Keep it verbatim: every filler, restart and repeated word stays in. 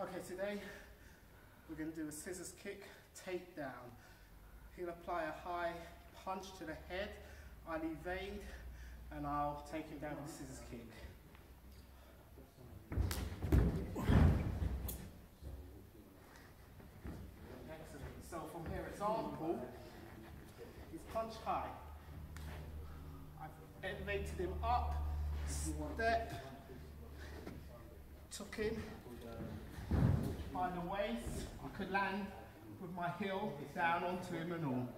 Okay, today we're going to do a scissors kick takedown. He'll apply a high punch to the head, I'll evade and I'll take him down with a scissors kick. Excellent. So from here, example, he's punch high. I've elevated him up, step, took him by the waist. I could land with my heel down onto him and all.